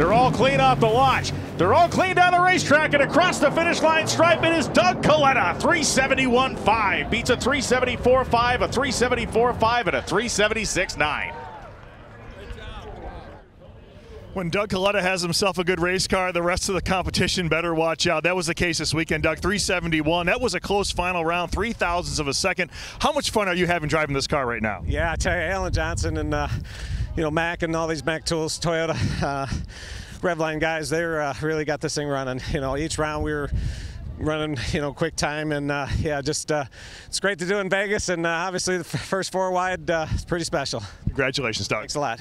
They're all clean off the launch. They're all clean down the racetrack and across the finish line stripe. It is Doug Kalitta, 371.5, beats a 374.5, a 374.5, and a 376.9. When Doug Kalitta has himself a good race car, the rest of the competition better watch out. That was the case this weekend, Doug. 371. That was a close final round, 0.03 of a second. How much fun are you having driving this car right now? Yeah, I tell you, Alan Johnson and you know, Mac and all these Mac Tools, Toyota, Revline guys, they're really got this thing running. You know, each round we were running, you know, quick time, and yeah, just it's great to do in Vegas, and obviously the first four wide is pretty special. Congratulations, Doug. Thanks a lot.